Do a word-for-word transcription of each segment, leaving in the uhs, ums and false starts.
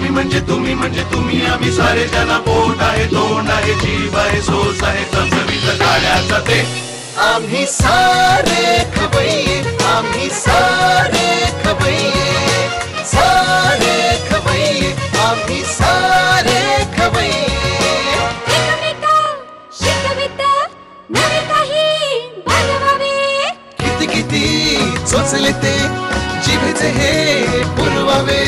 आम्ही म्हणजे तुम्ही म्हणजे तुम्ही आम्ही सारे, त्याला पोट आहे तोंड आहे जीभ आहे सोस आहे चमचमीत काढ्याचा ते आम्ही सारे खवय्ये आम्ही सारे खवय्ये सारे खवय्ये आम्ही सारे खवय्ये सोचले ते जिभेचे हे पुरवावे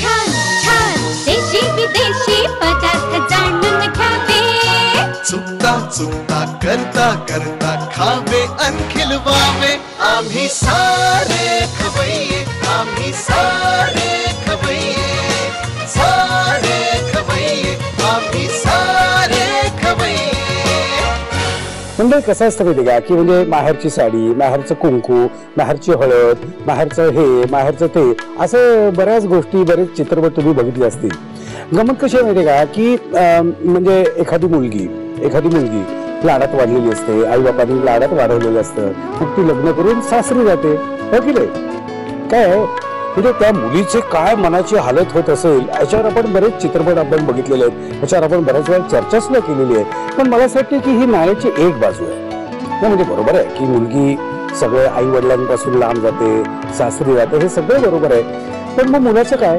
छान छान देशी विदेशी पदार्थ जाणून घ्यावे चुकता चुकता करता करता खावे अन खिलवावे आम्ही सारे खवय्ये आम्ही सारे खवय्ये सारे खवय्ये आम्ही सारे खवय्ये। म्हणजे कसं असतं माहिती का की म्हणजे माहेरची साडी माहेरचं कुंकू माहेरची हळद माहेरचं हे माहेरचं ते असं बऱ्याच गोष्टी बरेच चित्रपट तुम्ही बघितले असतील। गमत कशी माहिती का की म्हणजे एखादी मुलगी एखादी मुलगी लाडात वाढलेली असते आईबापांनी लाडात वाढवलेलं असतं मग ती लग्न करून सासरी जाते हो की नाही काय म्हणजे त्या मुलीचे काय मनाची हालत होत असेल याच्यावर आपण बरेच चित्रपट आपण बघितलेले आहेत याच्यावर आपण बऱ्याच वेळा चर्चाच न केलेली आहे। पण मला असं वाटतं की ही नाण्याची एक बाजू आहे म्हणजे बरोबर आहे की मुलगी सगळं आई वडिलांपासून लांब जाते सासरी जाते हे सगळं बरोबर आहे पण मग मुलाचं काय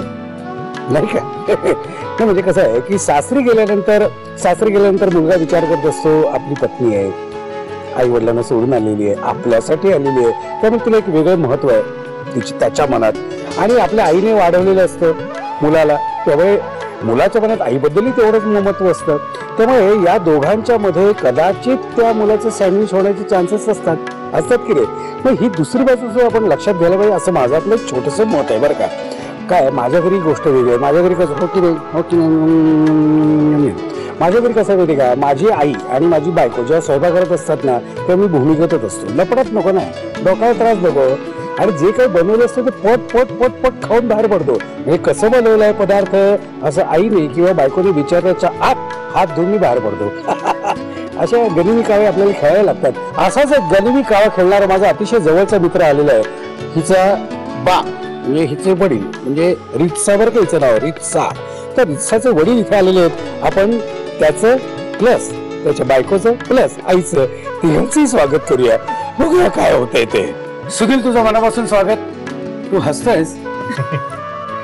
नाही काय म्हणजे कसं आहे की सासरी गेल्यानंतर सासरी गेल्यानंतर मुलगा विचार करत असतो आपली पत्नी आहे आई वडिलांना सोडून आलेली आहे आपल्यासाठी आलेली आहे त्यामुळे तिला एक वेगळं महत्व आहे त्याच्या मनात आणि आपल्या आईने वाढवलेलं असतं मुलाला त्यामुळे मुलाच्या मनात आईबद्दलही तेवढंच महत्त्व असतं त्यामुळे या दोघांच्या मध्ये कदाचित त्या मुलाचं सँडविच होण्याचे चान्सेस असतात असतात की रे मग ही दुसरी बाजू जो आपण लक्षात घ्यायला पाहिजे असं माझं आपलं एक छोटंसं मत आहे बरं का। काय माझ्या घरी गोष्ट वेगळी आहे माझ्या घरी कसं हो की नाही हो की नाही माझ्या घरी कसं वेगळी का माझी आई आणि माझी बायको जेव्हा स्वयंपाक करत असतात ना तेव्हा मी भूमिगतच असतो लपडत नको ना डोक्याला त्रास नको आणि जे काही बनवलं असतं ते पट पट पट पट खाऊन बाहेर पडतो हे कसं बनवलं आहे पदार्थ असं आईने किंवा बायकोने विचारल्याच्या आत हात धुवून मी बाहेर पडतो अशा गनिमी कावे आपल्याला खेळायला लागतात। असाच एक गनिमी कावा खेळणारा माझा अतिशय जवळचा मित्र आलेला आहे हिचा बा म्हणजे हिचे वडील म्हणजे रित्सा बरं का हिचं नाव रित्सा तर रित्साचे वडील इथे आलेले आहेत आपण त्याचं प्लस त्याच्या बायकोचं प्लस आईचं तिघांचंही स्वागत करूया बघूया काय होतंय ते। सुखील तुझं मनापासून स्वागत। तू हसतोयस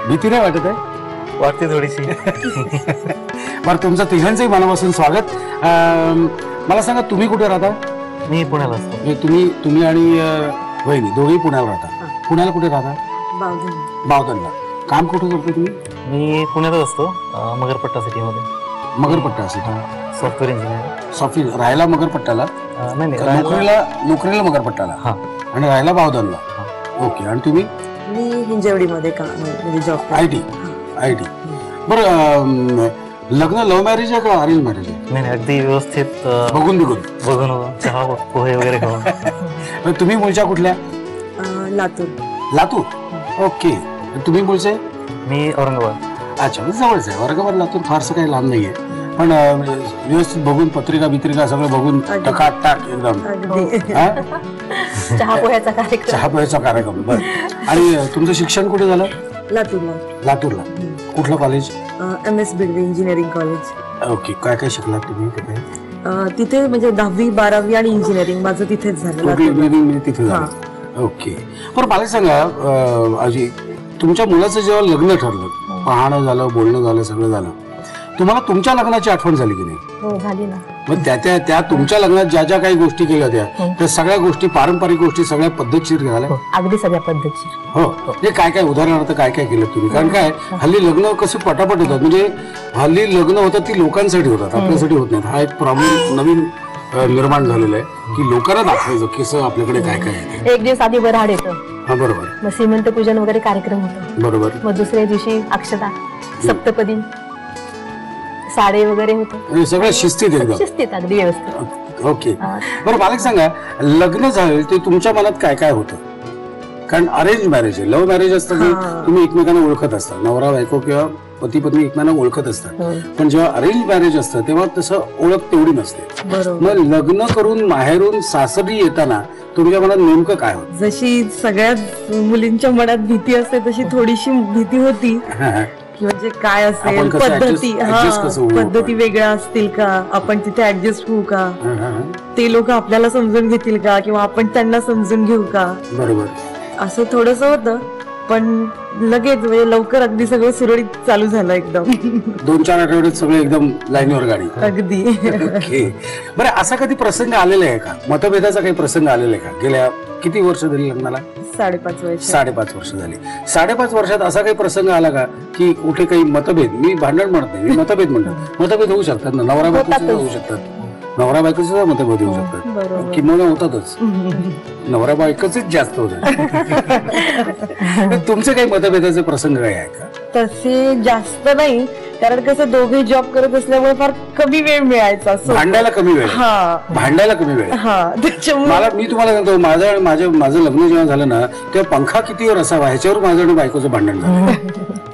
भीती नाही वाटत आहे वाटते थोडीशी बरं तुमचं तिघांचंही मनापासून स्वागत। मला सांगा तुम्ही कुठे राहता? मी पुण्याला असतो। तुम्ही तुम्ही आणि वहिनी दोघेही पुण्याला राहता? पुण्याला कुठे राहता? बावधन बावधनला। काम कुठे करतो तुम्ही? मी पुण्यातच असतो मगरपट्टा सिटीमध्ये। Magarpatta software engineer. सॉफ्टवेअर राहायला मगरपट्टाला? नाही नाही नोकरीला नोकरीला मगरपट्टाला हां आणि राहायला बावधनला। ओके आणि तुम्ही? मी हिंजवडीमध्ये काम जॉब आयटी आयटी। बरं लग्न लव्ह मॅरेज आहे का अरेंज मॅरेज? नाही अगदी व्यवस्थित बघून बघून बघून चहा पोहे वगैरे खाऊन। तुम्ही मुळच्या कुठल्या? लातूर। लातूर ओके। तुम्ही मुळचे? मी औरंगाबाद। अच्छा जवळच आहे औरंगाबाद लातूर फारसं काही लांब नाहीये पण व्यवस्थित बघून पत्रिका बित्रिका सगळं बघून टाकाट टाक एकदम चहा पोह्याचा कार्यक्रम चहा पोह्याचा कार्यक्रम बरं। आणि तुमचं शिक्षण कुठे झालं? लातूरला। लातूरला कुठलं college? M S Bidwe engineering college. Okay काय काय शिकलात तुम्ही तिथे? तिथे म्हणजे दहावी बारावी आणि इंजिनिअरिंग माझं तिथेच झालं तिथे झालं ओके। बरं मला सांगा आजी तुमच्या मुलाचं जेव्हा लग्न ठरलं पाहणं झालं बोलणं झालं सगळं झालं तुम्हाला तुमच्या लग्नाची आठवण झाली की नाही? हो झाली ना। मग त्या त्या त्या तुमच्या लग्नात ज्या ज्या काही गोष्टी केल्या त्या त्या सगळ्या गोष्टी पारंपरिक गोष्टी सगळ्या पद्धतशीर झाल्या? अगदी सगळ्या पद्धतशीर हो म्हणजे काय काय उदाहरणार्थ काय काय केलं तुम्ही? कारण काय हल्ली लग्न कसं पटापट होतात म्हणजे हल्ली लग्न होतात ती लोकांसाठी होतात आपल्यासाठी होत नाहीत हा एक प्रॉब्लेम नवीन निर्माण झालेला आहे की लोकांना दाखवायचं कसं आपल्याकडे काय काय आहे। एक दिवस आधी वऱ्हाड येतं हा बरोबर मग श्रीमंत पूजन वगैरे कार्यक्रम होता बरोबर मग दुसऱ्या दिवशी अक्षता सप्तपदी साडे वगैरे होतं सगळं शिस्तीत एकदम शिस्तीत अगदी व्यवस्थित ओके। बरं मला सांगा लग्न झालं ते तुमच्या मनात काय काय होतं? कारण अरेंज मॅरेज आहे लव्ह मॅरेज असतं की तुम्ही एकमेकांना ओळखत असता नवरा बायको किंवा पती पत्नी एकमेकांना ओळखत असतात पण जेव्हा अरेंज मॅरेज असतं तेव्हा तसं ओळख तेवढी नसते मग लग्न करून माहेरून सासरी येताना तुझ्या मनात नेमकं काय होतं? जशी सगळ्याच मुलींच्या मनात भीती असते तशी थोडीशी भीती होती की म्हणजे काय असेल, पद्धती पद्धती वेगळ्या असतील का, आपण तिथे ऍडजस्ट होऊ का, ते लोक आपल्याला समजून घेतील का किंवा आपण त्यांना समजून घेऊ का, बरोबर असं थोडंसं होतं. पण लगेच म्हणजे लवकर अगदी सगळं सुरळीत चालू झालं एकदम. दोन चार आठवड्यात सगळं एकदम लाईनवर गाडी अगदी. बरं असा कधी प्रसंग आलेला आहे का, मतभेदाचा काही प्रसंग आलेला आहे का? गेल्या किती वर्ष झाली लग्नाला? साडेपाच वर्ष साडेपाच वर्ष झाली. साडेपाच वर्षात असा काही प्रसंग आला का की कुठे काही मतभेद, मी भांडण म्हणत नाही, मी मतभेद म्हणतात. मतभेद होऊ शकतात ना, नवरा बायको होऊ शकतात, नवरा बायको सुद्धा मतभेद होऊ शकतात, किंवा होतातच, नवरा बायकोच जास्त होतात. तुमचे काही मतभेदाचे प्रसंग काय आहे का? तसे जास्त नाही, कारण कसं दोघे जॉब करत असल्यामुळे फार कमी वेळ मिळायचा भांडायला, कमी वेळ भांडायला कमी वेळ मला मी तुम्हाला सांगतो, माझं माझं माझं लग्न जेव्हा झालं ना तेव्हा पंखा कितीवर असावा ह्याच्यावर माझं आणि बायकोचं भांडण झालं.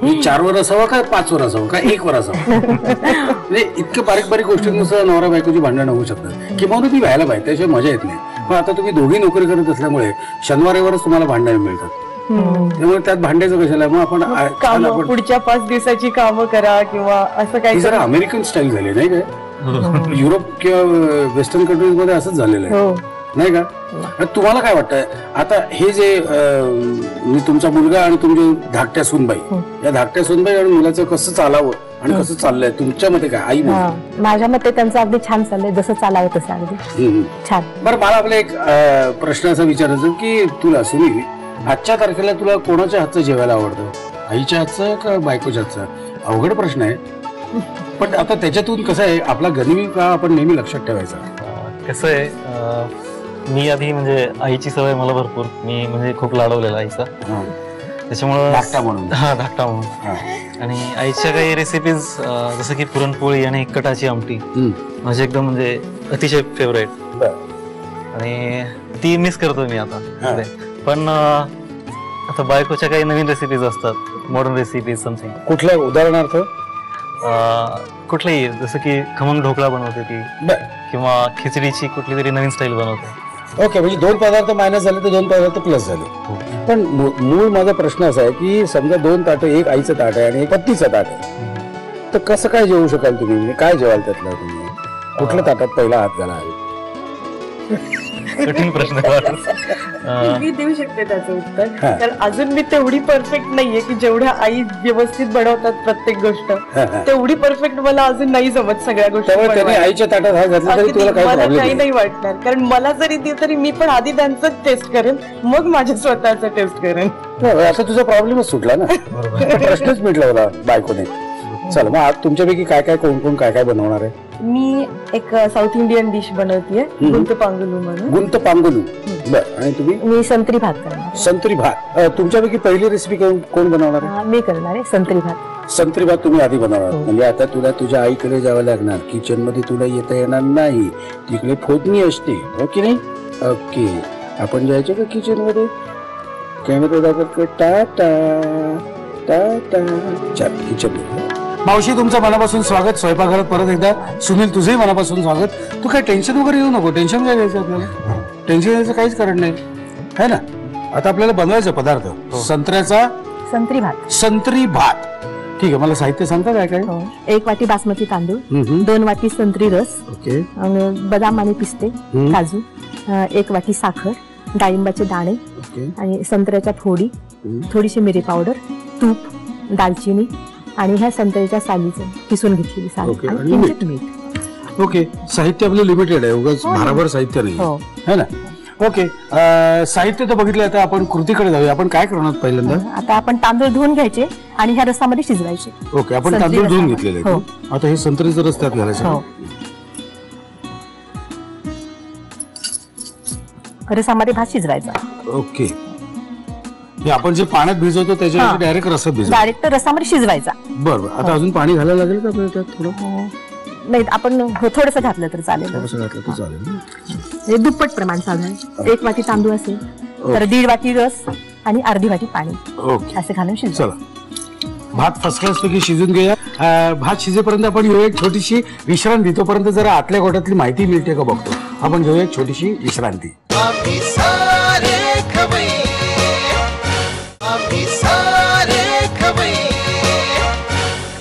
मी चार वर असावा का पाच वर असावं का एक वर असावं, म्हणजे इतके बारीक बारीक गोष्टींनुसार नवरा बायकोची भांडणं होऊ शकतात, किंवा ती व्हायला पाहिजे, त्याशिवाय मजा येत नाही. पण आता तुम्ही दोघी नोकरी करत असल्यामुळे शनिवारीवरच तुम्हाला भांडणं मिळतात, त्यामुळे त्यात भांडायचं कशाला, मग आपण पुढच्या पाच दिवसाची कामं करा किंवा असं काही. जरा अमेरिकन स्टाईल झाली नाही का, युरोप किंवा वेस्टर्न कंट्रीज मध्ये असंच झालेलं आहे नाही का? तुम्हाला काय वाटतंय आता हे जे मी तुमचा मुलगा आणि तुमची धाकट्या सूनबाई, या धाकट्या सूनबाई आणि मुलाचं कसं चालावं आणि कसं चाललंय तुमच्या मते काय? आई माझ्या मते त्यांचं अगदी छान चाललंय, जसं चालावं तसं अगदी छान. बरं मला आपला एक प्रश्न असा विचारायचं की तुला सुनील आजच्या तारखेला तुला कोणाच्या हातचं जेवायला आवडतं, आईच्या हातचं का बायकोच्या हातचं? अवघड प्रश्न आहे, पण आता त्याच्यातून कसं आहे आपला गणिमी आपण नेहमी लक्षात ठेवायचा. कसं आहे मी आधी म्हणजे आईची सवय मला भरपूर, मी म्हणजे खूप लाडवलेला आईचा, त्याच्यामुळं धाकटा म्हणून हा धाकटा म्हणून आणि आईच्या काही रेसिपीज जसं की पुरणपोळी आणि कटाची आमटी माझी एकदम म्हणजे अतिशय फेवरेट, आणि ती मिस करतो मी आता. पण आता बायकोच्या काही नवीन रेसिपीज असतात, मॉडर्न रेसिपीज समथिंग. कुठल्या उदाहरणार्थ? कुठल्याही, जसं की खमंग ढोकळा बनवते ती, किंवा खिचडीची कुठली तरी नवीन स्टाईल बनवते. ओके, म्हणजे दोन पदार्थ मायनस झाले तर दोन पदार्थ प्लस झाले. पण मूळ माझा प्रश्न असा आहे की समजा दोन ताटं, एक आईचं ताट आहे आणि एक पत्नीचं ताट आहे, तर कसं काय जेवू शकाल तुम्ही, काय जेवाल त्यातलं, तुम्ही कुठल्या ताटात पहिला हात घाला? कठीण प्रश्न. मी देऊ शकते त्याचं उत्तर, कारण अजून मी तेवढी परफेक्ट नाहीये की जेवढ्या आई व्यवस्थित बनवतात प्रत्येक गोष्ट तेवढी परफेक्ट मला अजून नाही जमत सगळ्या गोष्टी. आईच्या ताटात हात घातला तरी तुला काही नाही वाटणार, कारण मला जरी ते तरी मी पण आधी त्यांचं टेस्ट करेन मग माझ्या स्वतःचा टेस्ट करेन. असा तुझा प्रॉब्लेमच सुटला ना, प्रश्नच मिटला मला बायकोने. चला मग आज तुमच्यापैकी काय काय, कोण कोण काय काय बनवणार आहे? मी एक साऊथ इंडियन डिश बनवतीये, गुंत पांगुलू म्हणून. गुंत पांगुलू. बरं, आणि तुम्ही? मी संत्री भात करणार. संत्री भात. तुमच्यापैकी पहिली रेसिपी कोण बनवणार आहे? मी करणार आहे संत्री भात. संत्री भात तुम्ही आधी बनवणार, म्हणजे आता तुला तुझ्या आईकडे जावं लागणार, किचन मध्ये तुला येता येणार नाही, तिकडे फोडणी असते हो की नाही. ओके, आपण जायचं का किचन मध्ये? कॅमेरा दाखवतो. टाटा टाटा चल किचन मध्ये. मावशी तुमचं मनापासून स्वागत स्वयंपाकघरात. परत एकदा सुनील तुझंही मनापासून स्वागत. तू काय टेन्शन वगैरे येऊ नको, टेन्शन काय घ्यायचं आपल्याला, टेन्शन घ्यायचं काहीच कारण नाही है ना. आता आपल्याला बनवायचा पदार्थ संत्र्याचा संत्री भात. संत्री भात ठीक आहे, मला साहित्य सांगता काय काय? एक वाटी बासमती तांदूळ, दोन वाटी संत्री रस, बदाम आणि पिस्ते काजू, एक वाटी साखर, डाळिंबाचे दाणे आणि संत्र्याच्या फोडी, थोडीशी मिरी पावडर, तूप, दालचिनी आणि ह्या संत्र्याच्या सालीचं किसून घेतलेली साली. ओके, साहित्य आपलं लिमिटेड आहे, उगाच भराभर साहित्य नाही है ना. ओके, साहित्य तर बघितलं, आता आपण कृतीकडे जाऊया. आपण काय करणार पहिल्यांदा? आता आपण तांदूळ धुवून घ्यायचे आणि ह्या रसामध्ये शिजवायचे. ओके, आपण तांदूळ धुवून घेतलेले, आता हे संत्र्याचं रस त्यात घालायचं, रसामध्ये भात शिजवायचा. ओके, आपण जे पाण्यात भिजवतो त्याच्या डायरेक्ट रसात भिजवतो, डायरेक्ट रसामध्ये शिजवायचा. बरोबर, आता अजून पाणी घालायला लागेल का आपल्याला त्यात थोडं? नाही, आपण थोडंसं घातलं तर चालेल, थोडंसं घातलं तर चालेल, दुप्पट प्रमाण साधारण. एक वाटी तांदूळ असेल तर दीड वाटी रस आणि अर्धी वाटी पाणी असं घालून शिजवा. भात फर्स्ट क्लास पैकी शिजून घेऊया. भात शिजेपर्यंत आपण घेऊया एक छोटीशी विश्रांती, तोपर्यंत जरा आतल्या गोठ्यातली माहिती मिळते का बघतो. आपण घेऊया एक छोटीशी विश्रांती. अभी सारे खबई अभी सारे खबई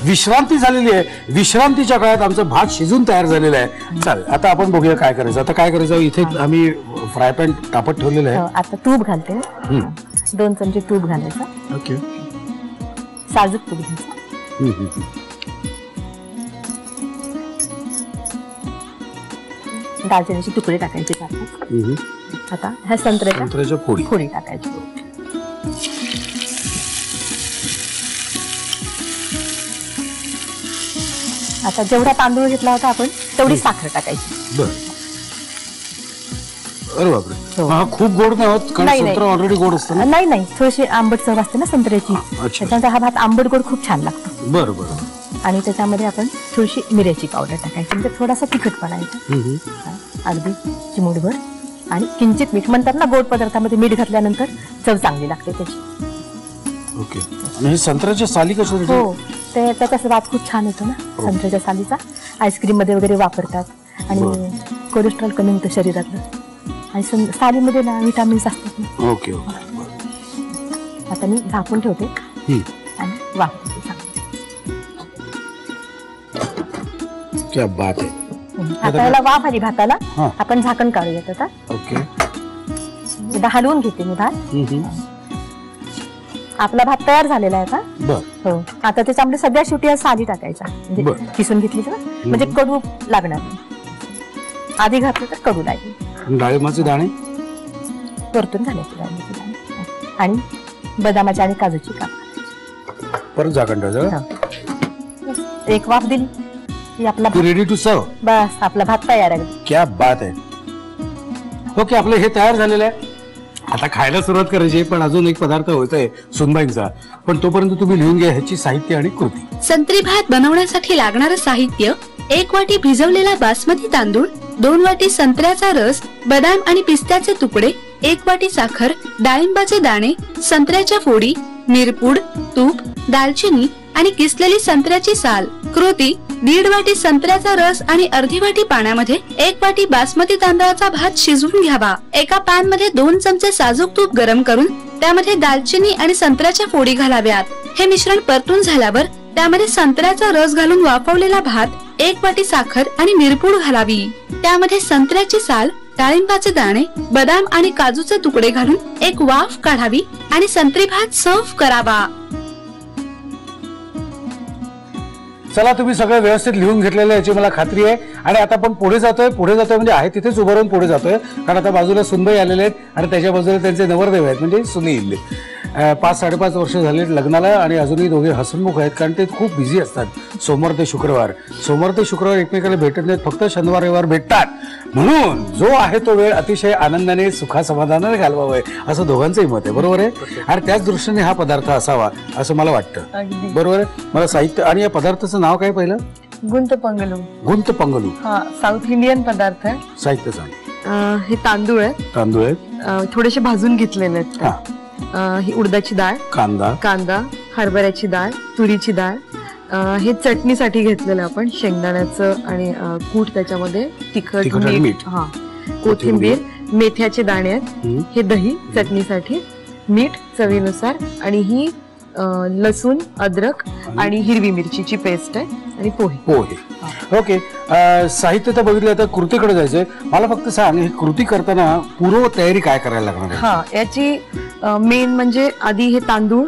विश्रांति झालेली आहे। विश्रांतीच्या काळात आमचं भात शिजून तयार झालेलं आहे। चल आता आपण बघूया काय करायचं। आता काय करायचं, इथे आम्ही फ्राय पॅन तापत ठेवलेलं आहे। आता तूप घालते, दोन चमचे तूप घालायचं। ओके, साजूक तूप घालायचं। दालचिनीचे तुकडे टाकायचे आपण। आता ह्या संत्र्याच्या फोडी फोडी टाकायची। आता जेवढा तांदूळ घेतला होता आपण तेवढी साखर टाकायची। बर, अरे बापरे, हा खूप गोड नाही होत कारण संत्रा ऑलरेडी गोड असतो ना। नाही नाही, थोडीशी आंबट चव असते ना संत्र्याची, त्याच्यामुळे हा भात आंबट गोड खूप छान लागतो। बर बर, आणि त्याच्यामध्ये आपण थोडीशी मिरची पावडर टाकायची म्हणजे थोडासा तिखटपणा येतो। अगदी चिमूटभर आणि किंचित मीठ, म्हणतात ना गोड पदार्थामध्ये मीठ घातल्यानंतर चव चांगली लागते त्याची। ओके, आणि संत्र्याच्या साली कशा होतात? हो, ते त्याचा वास खूप छान येतो ना संत्र्याच्या सालीचा। आईस्क्रीम मध्ये वगैरे वापरतात आणि कोलेस्ट्रॉल कमी होतं शरीरातलं, आणि सालीमध्ये ना व्हिटॅमिन्स असतात ना। ओके ओके, आता मी झाकून ठेवते आणि वापरते। क्या बात है। आता वाफ आली भाताला, आपण झाकण काढूयात आता। ओके, हलवून घेते मी भात। आपला भात तयार झालेला आहे आता। हो, आता त्याच्यामध्ये सगळ्या शेवटी साली टाकायच्या, किसून घेतली ना म्हणजे कडू लागणार नाही। आधी घातलं तर कडू लागेल। डाळिंबाचे दाणे परतून घालायचे, डाळिंबाचे दाणे आणि बदामाची आणि काजूची काप। परत झाकण ठेवायचं, एक वाफ दिली। आपला रेडी टू सर्व, बस आपला भात तयार आहे। क्या बात आहे। ओके, आपलं हे तयार झालेलं आहे। आता खायला सुरुवात करायची, पण अजून एक पदार्थ होतोय सुनबाईंचा, पण तोपर्यंत तुम्ही लिहून घ्या ह्याची साहित्य आणि कृती। संत्री भात बनवण्यासाठी लागणारं साहित्य: एक वाटी भिजवलेला बासमती तांदूळ, दोन वाटी संत्र्याचा रस, बदाम आणि पिस्त्याचे तुकडे, एक वाटी साखर, डाळिंबाचे दाणे, संत्र्याच्या फोडी, मिरपूड, तूप, दालचिनी आणि किसलेली संत्र्याची साल। कृती: दीड वाटी संत्र्याचा रस आणि अर्धी वाटी पाण्यामध्ये एक वाटी बासमती तांदळाचा भात शिजवून घ्यावा। एका पॅन मध्ये दोन चमचे साजूक तूप गरम करून त्यामध्ये दालचिनी आणि संत्र्याच्या फोडी घालाव्यात। हे मिश्रण परतून झाल्यावर त्यामध्ये संत्र्याचा रस घालून वाफवलेला भात, एक वाटी साखर आणि मिरपूड घालावी। त्यामध्ये संत्र्याची साल, डाळिंबाचे दाणे, बदाम आणि काजूचे तुकडे घालून एक वाफ काढावी आणि संत्री भात सर्व्ह करावा। चला, तुम्ही सगळं व्यवस्थित लिहून घेतलेलं याची मला खात्री आहे। आणि आता आपण पुढे जातोय, पुढे जातोय म्हणजे आहे तिथेच उभं राहून पुढे जातोय, कारण आता बाजूला सुनबाई आलेले आहेत आणि त्याच्या बाजूला त्यांचे नवरदेव आहेत म्हणजे सुनील। पाच साडेपाच वर्ष झाले लग्नाला आणि अजूनही दोघे हसनमुख आहेत, कारण ते खूप बिझी असतात। सोमवार ते शुक्रवार सोमवार ते शुक्रवार एकमेकाला भेटत नाहीत, फक्त शनिवार रविवार भेटतात। म्हणून जो आहे तो वेळ अतिशय आनंदाने सुखासमाधानाने घालवावं असं दोघांचंही मत आहे। बरोबर आहे, आणि त्याच दृष्टीने हा पदार्थ असावा असं मला वाटतं। बरोबर आहे, मला साहित्य आणि या पदार्थाचं नाव काय पहिलं? गुंत पंगलू। गुंत पंगलू हा साऊथ इंडियन पदार्थ आहे। साहित्य सांग। हे तांदूळ आहे, तांदूळ आहे थोडेसे भाजून घेतलेले आहेत। ही उडदाची डाळ, कांदा कांदा हरभऱ्याची डाळ, तुरीची डाळ, हे चटणीसाठी घेतलेलं आपण, शेंगदाण्याचं आणि कूट, त्याच्यामध्ये तिखट, मीठ, हा कोथिंबीर, मेथ्याचे दाणे आहेत, हे दही चटणीसाठी, मीठ चवीनुसार, आणि ही लसूण, अद्रक आणि हिरवी मिरचीची पेस्ट आहे, आणि पोहे पोहे ओके, साहित्य तर बघितलं, आता कृतीकडे जायचंय। मला फक्त सांग, हे कृती करताना पूर्व तयारी काय करायला लागणार? हा, याची मेन म्हणजे आधी हे तांदूळ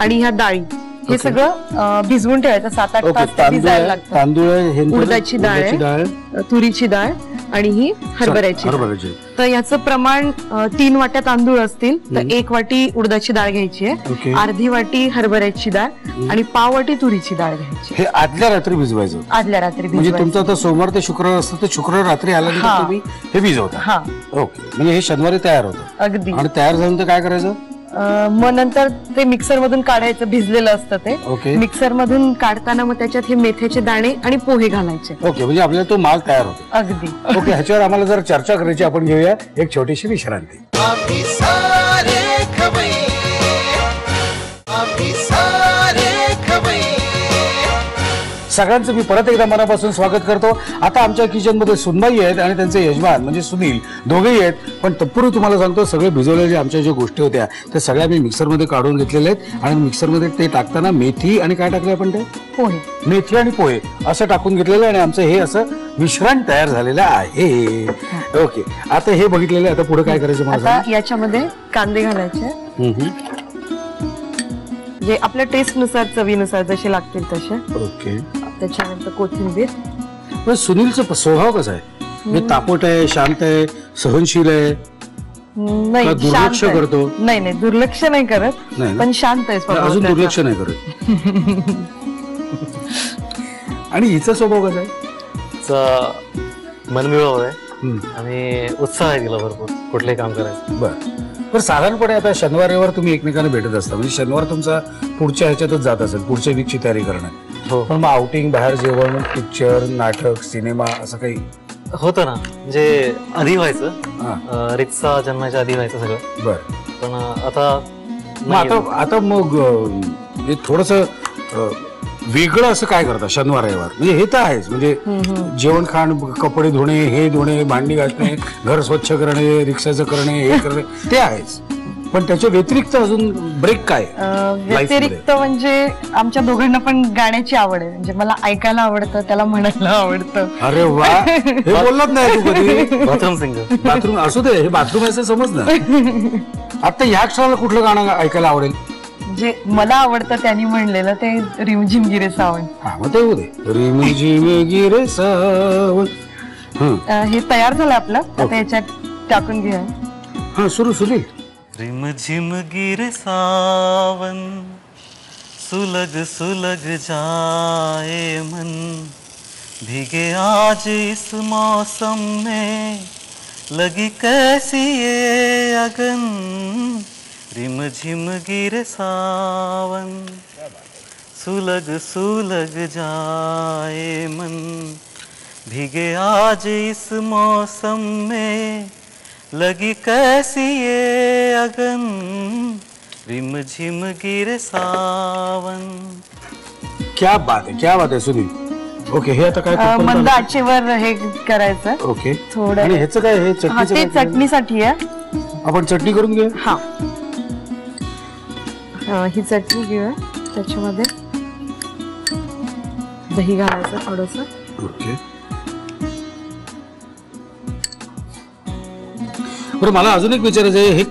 आणि ह्या डाळी हे सगळं भिजवून ठेवायचं सात आठ तास भिजायला लागतं। तांदूळ, उडदाची डाळ, तुरीची डाळ आणि ही हरभऱ्याची। तर याचं प्रमाण तीन वाट्या तांदूळ असतील तर एक वाटी उडदाची डाळ घ्यायची आहे, अर्धी वाटी हरभऱ्याची डाळ आणि पाव वाटी तुरीची डाळ घ्यायची। हे आदल्या रात्री भिजवायचं, आदल्या रात्री म्हणजे तुमचं आता सोमवार ते शुक्रवार असतं, तर शुक्रवार रात्री आला तुम्ही हे भिजवता। ओके, म्हणजे हे शनिवारी तयार होतं अगदी, आणि तयार झालं तर काय करायचं? मग नंतर ते मिक्सर मधून काढायचं, भिजलेलं असतं ते। okay. मिक्सर मधून काढताना मग त्याच्यात हे मेथ्याचे दाणे आणि पोहे घालायचे। ओके okay, म्हणजे आपल्याला तो माल तयार होतो अगदी। ओके okay, ह्याच्यावर आम्हाला जर चर्चा करायची, आपण घेऊया एक छोटीशी विश्रांती। सगळ्यांचं मी परत एकदा मनापासून स्वागत करतो। आता आमच्या किचन मध्ये सुनबाई आहेत आणि त्यांचे यजमान म्हणजे सुनील दोघेही आहेत, पण तत्पूर्वी तुम्हाला सांगतो सगळे भिजवलेले आमच्या जे गोष्टी होत्या ते सगळ्या मी मिक्सर मध्ये काढून घेतलेले आहेत आणि मिक्सर मध्ये ते टाकताना मेथी आणि काय टाकले आपण ते पोहे, मेथी आणि पोहे असं टाकून घेतलेले आणि आमचं हे असं मिश्रण तयार झालेलं आहे। ओके, आता हे बघितलेले आता पुढे काय करायचं माझं? आता याच्यामध्ये कांदे घालायचे जे आपल्या टेस्ट नुसार चवीनुसार जसे लागतील तसे। ओके, त्याच्यानंतर कोथिंबीर। पण सुनीलचा स्वभाव कसा आहे? मी तापट आहे, शांत आहे, सहनशील आहे? नाही, दुर्लक्ष करतो? नाही नाही, दुर्लक्ष नाही करत, पण शांत आहे स्वभाव, अजून दुर्लक्ष नाही करत। आणि हिचा स्वभाव कसा आहे? मनमिळाव आहे आणि उत्साह आहे तिला भरपूर कुठले काम करायचं। बर, पण साधारणपणे आता शनिवार रविवार तुम्ही एकमेकांना भेटत असता, म्हणजे शनिवार तुमचा पुढच्या ह्याच्यातच जात असेल, पुढच्या वीकची तयारी करणं। हो, पण मग आउटिंग, बाहेर जेवण, पिक्चर, नाटक, सिनेमा असं काही होतं ना? म्हणजे आधी व्हायचं, रिक्सा जन्माच्या आधी व्हायचं सगळं। बरं, पण आता आता आता मग थोडंसं वेगळं असं काय करता शनिवार रविवार? म्हणजे हे तर आहेच, म्हणजे जेवण खाण, कपडे धुणे, हे धुणे, भांडी घासणे, घर स्वच्छ करणे, रिक्षाचं करणे, हे करणे ते आहेच, पण त्याच्या व्यतिरिक्त अजून ब्रेक काय? व्यतिरिक्त म्हणजे आमच्या दोघांना पण गाण्याची आवड आहे, म्हणजे मला ऐकायला आवडतं, त्याला म्हणायला आवडतं। अरे वा, हे बोलत नाही तू कधी? बाथरूम सिंगर, बाथरूम असू दे, हे बाथरूम असं समज ना। आता ह्या क्षणाला कुठलं गाणं ऐकायला आवडेल जे मला आवडतं त्यांनी म्हणलेलं ते? रिमझिम गिरे सावण। हा, मग ते होऊ दे, रिमझिम गिरे सावण। हे तयार झालं आपलं, आता याच्यात टाकून घ्या। हा, सुरू सुरू। रिमझिम गिरे सावन सुलग सुलग जाए मन, भीगे आज इस मौसम में लगी कैसी ये अगन, रिमझिम गिरे सावन सुलग सुलग जाए मन, भीगे आज इस मौसम में लगी कैसी ये अगन, रिमझिम गिरे सावन। क्या बात है, क्या बात है सुनील। ओके, हे आता काय मंद आचेवर हे करायचं। ओके, थोडं आणि ह्याचं काय? हे चटणी, चटणीसाठी आहे, आपण चटणी करून घेऊ। हा, ही चटणी घेऊया, त्याच्यामध्ये दही घालायचं थोडंसं। ओके, बरं, मला अजून एक विचारायचं आहे, हे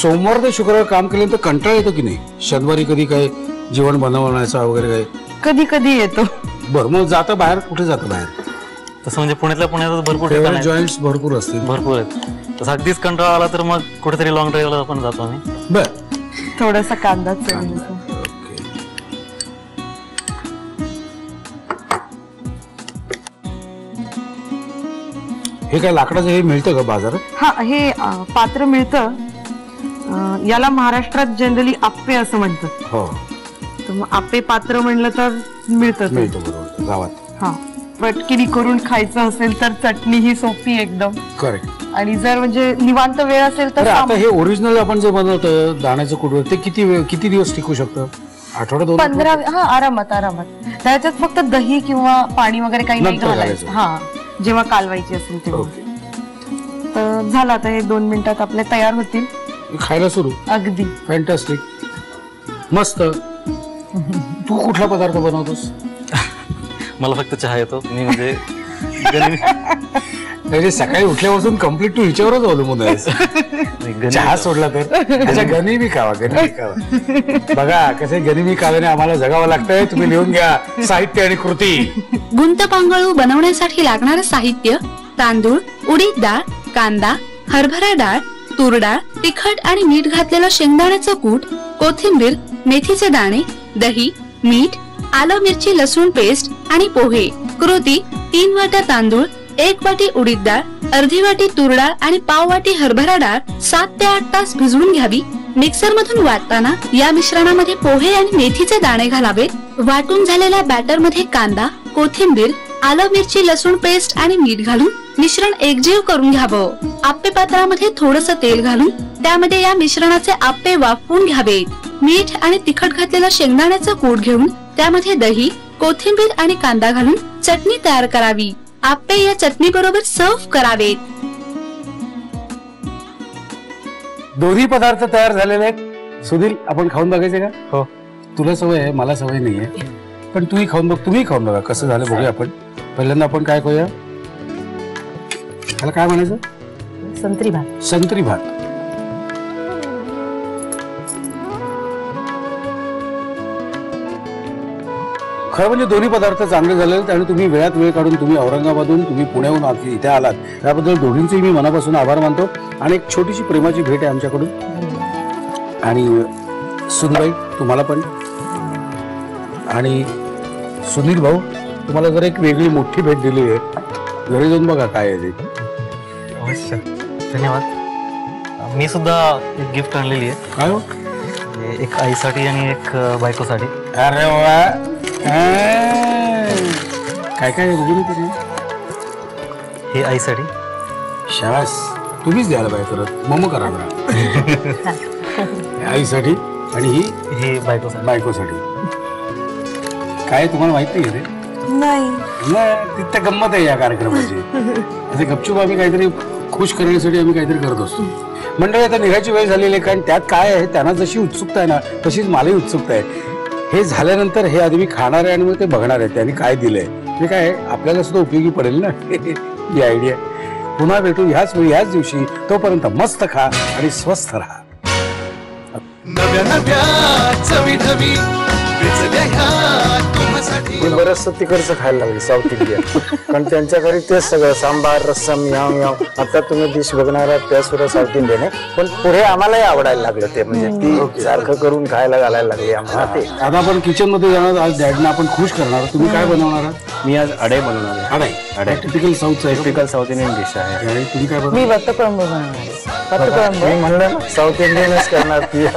सोमवार ते शुक्रवार काम केल्यानंतर कंटाळा येतो की नाही? शनिवारी कधी काय जेवण बनवण्याचा वगैरे काय? कधी कधी येतो। बरं, मग जाता बाहेर? कुठे जाता बाहेर? तसं म्हणजे पुण्यातल्या पुण्यात भरपूर जॉईंट्स भरपूर असतील, भरपूर आहेत, तसं अगदीच कंटाळा आला तर मग कुठेतरी लॉंग ड्राईव्हला आपण जातो आम्ही। बरं, थोडासा कांदा चढवला। हे काय लाकडाचं हे मिळतं का बाजारात? हा, हे पात्र मिळतं, याला महाराष्ट्रात जनरली आप्पे असं म्हणतात। हो, तर मग आप्पे पात्र म्हणलं तर मिळतं, मिळतं बरोबर गावात। हा, पटकिरी करून खायचं असेल तर चटणी ही सोपी एकदम। करेक्ट, आणि जर म्हणजे निवांत वेळ असेल तर आता हे ओरिजिनल आपण जे बनवतो दाण्याचं कुटवळ ते किती किती दिवस टिकू शकतं? आठवड्यात, पंधरा? हा, आरामात आरामात। त्याच्यात फक्त दही किंवा पाणी वगैरे काही नाही घालायचं, हा, जेव्हा कालवायची असेल तेव्हा। तर झालं, आता हे दोन मिनिटात आपले तयार होतील, खायला सुरू। अगदी फॅन्टॅस्टिक, मस्त। तू कुठला पदार्थ बनवतोस? मला फक्त चहा येतो मी, म्हणजे सकाळी उठल्यापासून कम्प्लीट तू हिच्यावरच अवलंबून आहे। चहा सोडला तर गनिमी खावा, गनिमी खावा। बघा कसे गनिमी खाव्याने आम्हाला जगावं लागतंय। तुम्ही लिहून घ्या, साहित्य आणि कृती। गुंत पांगळू बनवण्यासाठी लागणारं साहित्य: तांदूळ, उडीद डाळ, कांदा, हरभरा डाळ, तूर डाळ, तिखट आणि मीठ घातलेलं शेंगदाण्याचं कूट, कोथिंबीर, मेथीचे दाणे, दही, मीठ, आलं, मिरची, लसूण पेस्ट आणि पोहे। कृती: तीन वाट्या तांदूळ, एक वाटी उडीद डाळ, अर्धी वाटी तूर डाळ आणि पाव वाटी हरभरा डाळ सात ते आठ तास भिजवून घ्यावी। मिक्सर मधून वाटताना या मिश्रणामध्ये पोहे आणि मेथीचे दाणे घालावे। वाटून झालेल्या बॅटर मध्ये कांदा, कोथिंबीर, आलं, मिरची, लसूण पेस्ट आणि मीठ घालून मिश्रण एकजीव करून घ्यावं। आप्पे पात्रामध्ये थोडंसं तेल घालून त्यामध्ये या मिश्रणाचे आप्पे वाफवून घ्यावेत। मीठ आणि तिखट घातलेलं शेंगदाण्याचं कूट घेऊन त्यामध्ये दही, कोथिंबीर आणि कांदा घालून चटणी तयार करावी। आप्पे या चटणी बरोबर सर्व्ह करावेत। दोन्ही पदार्थ तयार झालेले आहेत। सुनील, आपण खाऊन बघायचे का? हो, तुला सवय आहे, मला सवय नाहीये, पण तूही खाऊन बघ, तुम्ही खाऊन बघा कसं झालं बघूया। आपण पहिल्यांदा आपण काय करूया, त्याला काय म्हणायचं, संत्री भात। संत्री भात खरं म्हणजे दोन्ही पदार्थ चांगले झाले आणि तुम्ही वेळात वेळ काढून तुम्ही औरंगाबादहून तुम्ही पुण्याहून आधी इथे आलात, त्याबद्दल दोघींचे मी मनापासून आभार मानतो। आणि एक छोटीशी प्रेमाची भेट आहे आमच्याकडून। आणि सुनबाई तुम्हाला पण, आणि सुनील भाऊ तुम्हाला जर एक वेगळी मोठी भेट दिली आहे, घरी जाऊन बघा काय आहे ते। अवश्य, धन्यवाद। मी सुद्धा एक गिफ्ट आणलेली आहे। काय हो? एक आईसाठी आणि एक बायकोसाठी। अरे वा, काय काय हे आई साडी। शाबास, तुम्हीच द्यायला बाय करत मम करा आई साडी आणि ही हे बायको बायको साडी। काय तुम्हाला माहिती आहे रे? नाही, तिथे गंमत आहे या कार्यक्रमाची। गपचूप आम्ही काहीतरी खुश करण्यासाठी आम्ही काहीतरी करत असतो। मंडळी आता निघायची वेळ झालेली आहे, कारण त्यात काय आहे, त्यांना जशी उत्सुकता आहे ना तशीच मलाही उत्सुकता आहे। हे झाल्यानंतर हे आदमी खाणार आहे आणि मग ते बघणार आहे त्यांनी काय दिलंय, ते काय आपल्याला सुद्धा उपयोगी पडेल ना ही आयडिया। पुन्हा भेटू ह्याच वेळी ह्याच दिवशी, तोपर्यंत मस्त खा आणि स्वस्थ राहा। बरंच तिकडचं खायला लागले, साऊथ इंडिया, कारण त्यांच्या घरी तेच सगळं सांबार रस्सम याव याव। आता तुम्ही डिश बघणार आहात त्या सुद्धा साऊथ इंडियन आहे, पण पुढे आम्हालाही आवडायला लागलं ते, म्हणजे ती सारखं करून खायला घालायला लागले आम्हाला ते। आता आपण किचन मध्ये जाणार, आज डॅडना आपण खुश करणार। तुम्ही काय बनवणार आहात? मी आज अडे बनवणार आहे। अडे अडे typical south typical south Indian dish आहे। आणि तुम्ही काय बनवणार? मी वत्तपळंब बनवणार आहे। वत्तपळंब मी म्हणलं साऊथ इंडियनच करणार ती।